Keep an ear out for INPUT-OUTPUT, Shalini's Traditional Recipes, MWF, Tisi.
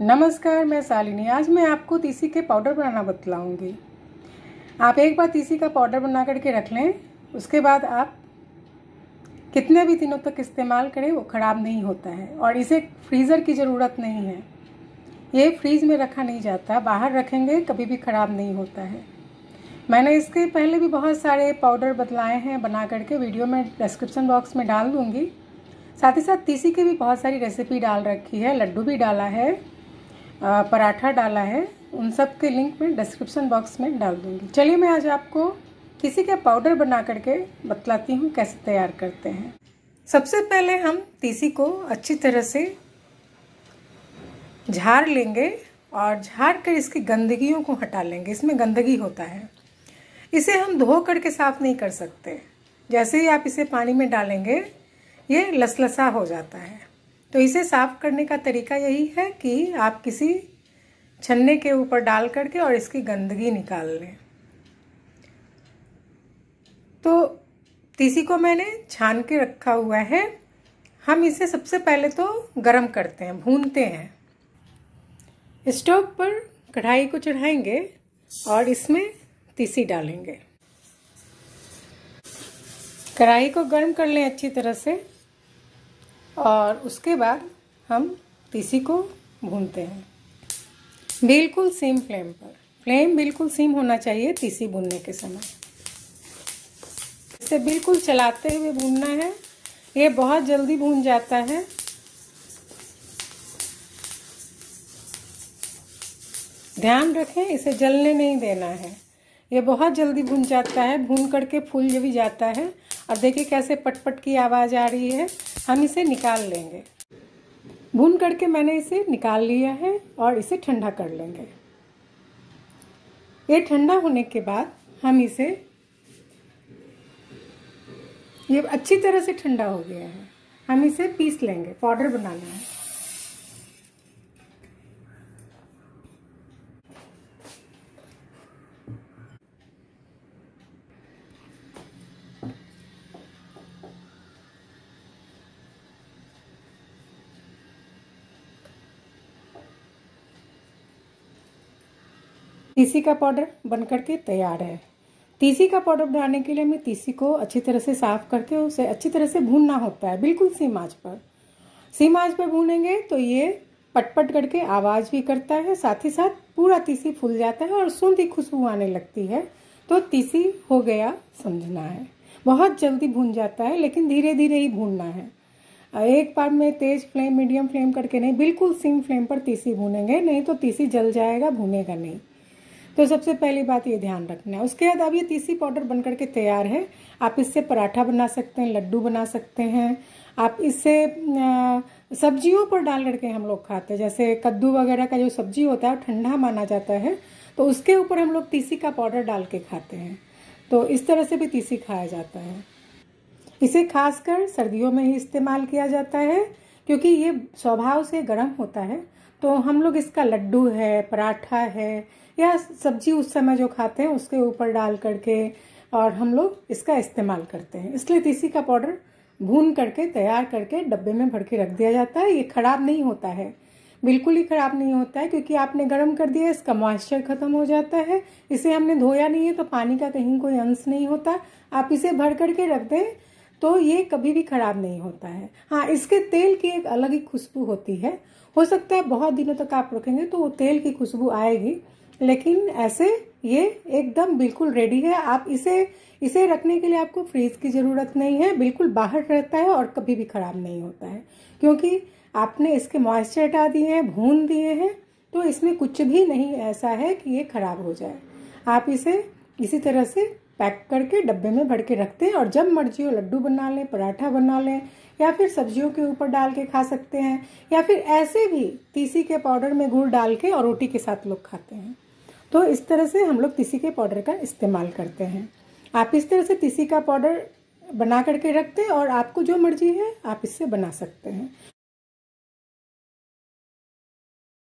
नमस्कार, मैं शालिनी। आज मैं आपको तीसी के पाउडर बनाना बतलाऊंगी। आप एक बार तीसी का पाउडर बना करके रख लें, उसके बाद आप कितने भी दिनों तक इस्तेमाल करें वो ख़राब नहीं होता है और इसे फ्रीज़र की ज़रूरत नहीं है। ये फ्रीज़ में रखा नहीं जाता, बाहर रखेंगे कभी भी ख़राब नहीं होता है। मैंने इसके पहले भी बहुत सारे पाउडर बतलाए हैं, बना करके वीडियो में डिस्क्रिप्शन बॉक्स में डाल दूँगी। साथ ही साथ तीसी की भी बहुत सारी रेसिपी डाल रखी है, लड्डू भी डाला है, पराठा डाला है, उन सब के लिंक मैं डिस्क्रिप्शन बॉक्स में डाल दूंगी। चलिए मैं आज आपको तीसी का पाउडर बना करके बतलाती हूँ कैसे तैयार करते हैं। सबसे पहले हम तीसी को अच्छी तरह से झाड़ लेंगे और झाड़ कर इसकी गंदगियों को हटा लेंगे। इसमें गंदगी होता है, इसे हम धो करके साफ नहीं कर सकते। जैसे ही आप इसे पानी में डालेंगे ये लसलसा हो जाता है, तो इसे साफ़ करने का तरीका यही है कि आप किसी छन्ने के ऊपर डाल करके और इसकी गंदगी निकाल लें। तो तीसी को मैंने छान के रखा हुआ है। हम इसे सबसे पहले तो गरम करते हैं, भूनते हैं। स्टोव पर कढ़ाई को चढ़ाएंगे और इसमें तीसी डालेंगे। कढ़ाई को गर्म कर लें अच्छी तरह से और उसके बाद हम तीसी को भूनते हैं बिल्कुल सेम फ्लेम पर। फ्लेम बिल्कुल सेम होना चाहिए तीसी भूनने के समय। इसे बिल्कुल चलाते हुए भूनना है, ये बहुत जल्दी भून जाता है। ध्यान रखें, इसे जलने नहीं देना है। ये बहुत जल्दी भून जाता है, भून करके फूल भी जाता है और देखिए कैसे पटपट की आवाज़ आ रही है। हम इसे निकाल लेंगे। भून करके मैंने इसे निकाल लिया है और इसे ठंडा कर लेंगे। ये ठंडा होने के बाद हम इसे, ये अच्छी तरह से ठंडा हो गया है, हम इसे पीस लेंगे, पाउडर बनाना है। तीसी का पाउडर बन करके तैयार है। तीसी का पाउडर बनाने के लिए हमें तीसी को अच्छी तरह से साफ करके उसे अच्छी तरह से भूनना होता है, बिल्कुल सीम आंच पर। सीम आंच पर भूनेंगे तो ये पटपट करके आवाज़ भी करता है, साथ ही साथ पूरा तीसी फूल जाता है और सूंधी खुशबू आने लगती है। तो तीसी हो गया समझना है। बहुत जल्दी भून जाता है लेकिन धीरे धीरे ही भूनना है। एक बार में तेज़ फ्लेम, मीडियम फ्लेम करके नहीं, बिल्कुल सीम फ्लेम पर तीसी भूनेंगे, नहीं तो तीसी जल जाएगा, भूनेगा नहीं। तो सबसे पहली बात ये ध्यान रखना है। उसके बाद अब ये तीसी पाउडर बन करके तैयार है। आप इससे पराठा बना सकते हैं, लड्डू बना सकते हैं, आप इससे सब्जियों पर डाल करके हम लोग खाते हैं। जैसे कद्दू वगैरह का जो सब्जी होता है वो ठंडा माना जाता है, तो उसके ऊपर हम लोग तीसी का पाउडर डाल के खाते हैं। तो इस तरह से भी तीसी खाया जाता है। इसे खासकर सर्दियों में ही इस्तेमाल किया जाता है क्योंकि ये स्वभाव से गर्म होता है। तो हम लोग इसका लड्डू है, पराठा है या सब्जी उस समय जो खाते हैं उसके ऊपर डाल करके और हम लोग इसका इस्तेमाल करते हैं। इसलिए तीसी का पाउडर भून करके तैयार करके डब्बे में भर के रख दिया जाता है। ये ख़राब नहीं होता है, बिल्कुल ही ख़राब नहीं होता है क्योंकि आपने गर्म कर दिया, इसका मॉइस्चर ख़त्म हो जाता है। इसे हमने धोया नहीं है तो पानी का कहीं कोई अंश नहीं होता। आप इसे भर करके रख दें तो ये कभी भी ख़राब नहीं होता है। हाँ, इसके तेल की एक अलग ही खुशबू होती है। हो सकता है बहुत दिनों तक आप रखेंगे तो वो तेल की खुशबू आएगी, लेकिन ऐसे ये एकदम बिल्कुल रेडी है। आप इसे रखने के लिए आपको फ्रीज की ज़रूरत नहीं है, बिल्कुल बाहर रहता है और कभी भी ख़राब नहीं होता है क्योंकि आपने इसके मॉइस्चर हटा दिए हैं, भून दिए हैं। तो इसमें कुछ भी नहीं ऐसा है कि ये ख़राब हो जाए। आप इसे इसी तरह से पैक करके डब्बे में भर के रखते हैं और जब मर्जी हो लड्डू बना लें, पराठा बना लें या फिर सब्जियों के ऊपर डाल के खा सकते हैं या फिर ऐसे भी तीसी के पाउडर में गुड़ डाल के और रोटी के साथ लोग खाते हैं। तो इस तरह से हम लोग तीसी के पाउडर का इस्तेमाल करते हैं। आप इस तरह से तीसी का पाउडर बना करके रखते हैं और आपको जो मर्जी है आप इससे बना सकते हैं।